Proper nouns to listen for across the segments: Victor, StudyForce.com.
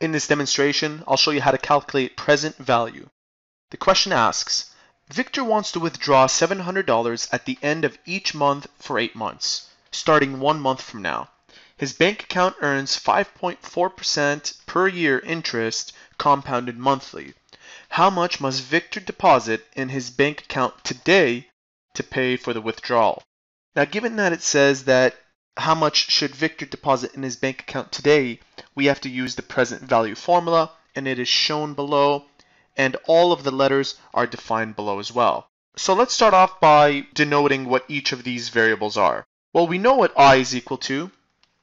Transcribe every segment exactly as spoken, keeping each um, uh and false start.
In this demonstration, I'll show you how to calculate present value. The question asks, Victor wants to withdraw seven hundred dollars at the end of each month for eight months, starting one month from now. His bank account earns five point four percent per year interest compounded monthly. How much must Victor deposit in his bank account today to pay for the withdrawal? Now, given that it says that how much should Victor deposit in his bank account today, we have to use the present value formula, and it is shown below, and all of the letters are defined below as well. So let's start off by denoting what each of these variables are. Well, we know what I is equal to.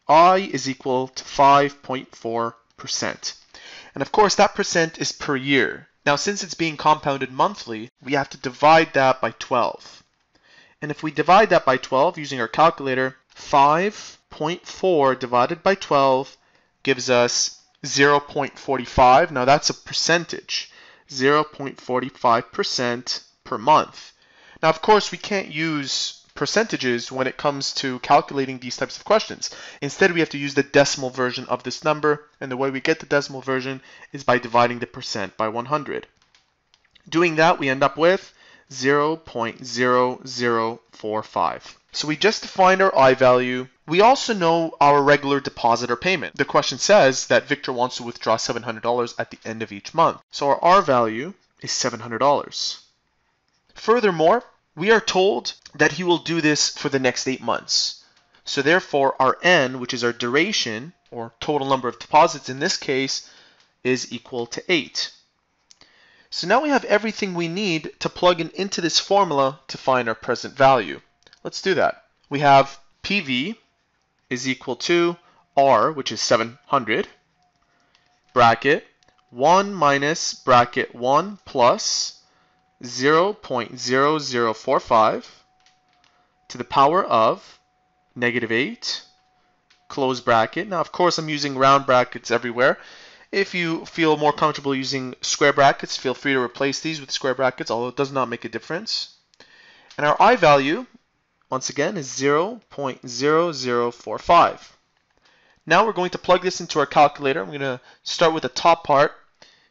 I is equal to five point four percent. And of course, that percent is per year. Now, since it's being compounded monthly, we have to divide that by twelve. And if we divide that by twelve using our calculator, five point four divided by twelve gives us zero point four five. Now that's a percentage, zero point four five percent per month. Now, of course, we can't use percentages when it comes to calculating these types of questions. Instead, we have to use the decimal version of this number, and the way we get the decimal version is by dividing the percent by one hundred. Doing that, we end up with zero point zero zero four five. So we just defined our I value. We also know our regular deposit or payment. The question says that Victor wants to withdraw seven hundred dollars at the end of each month. So our R value is seven hundred dollars. Furthermore, we are told that he will do this for the next eight months. So therefore, our N, which is our duration, or total number of deposits in this case, is equal to eight. So now we have everything we need to plug in into this formula to find our present value. Let's do that. We have P V is equal to R, which is seven hundred, bracket one minus bracket one plus zero point zero zero four five to the power of negative eight, close bracket. Now, of course, I'm using round brackets everywhere. If you feel more comfortable using square brackets, feel free to replace these with square brackets, although it does not make a difference. And our I value, once again, is zero point zero zero four five. Now we're going to plug this into our calculator. I'm going to start with the top part,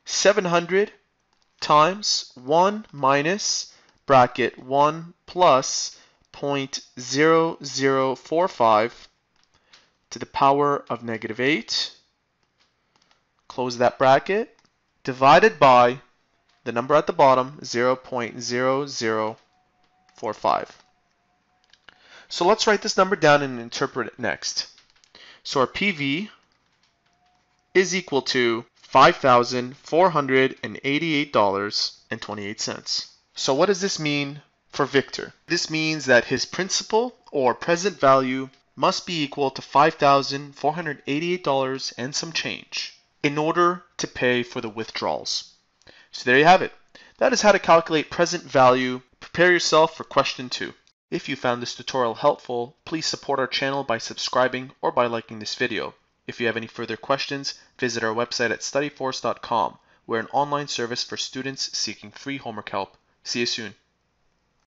seven hundred times one minus bracket one plus zero point zero zero four five to the power of negative eight, close that bracket, divided by the number at the bottom, zero point zero zero four five. So let's write this number down and interpret it next. So our P V is equal to five thousand four hundred eighty-eight dollars and twenty-eight cents. So what does this mean for Victor? This means that his principal or present value must be equal to five thousand four hundred eighty-eight dollars and some change in order to pay for the withdrawals. So there you have it. That is how to calculate present value. Prepare yourself for question two. If you found this tutorial helpful, please support our channel by subscribing or by liking this video. If you have any further questions, visit our website at study force dot com. We're an online service for students seeking free homework help. See you soon.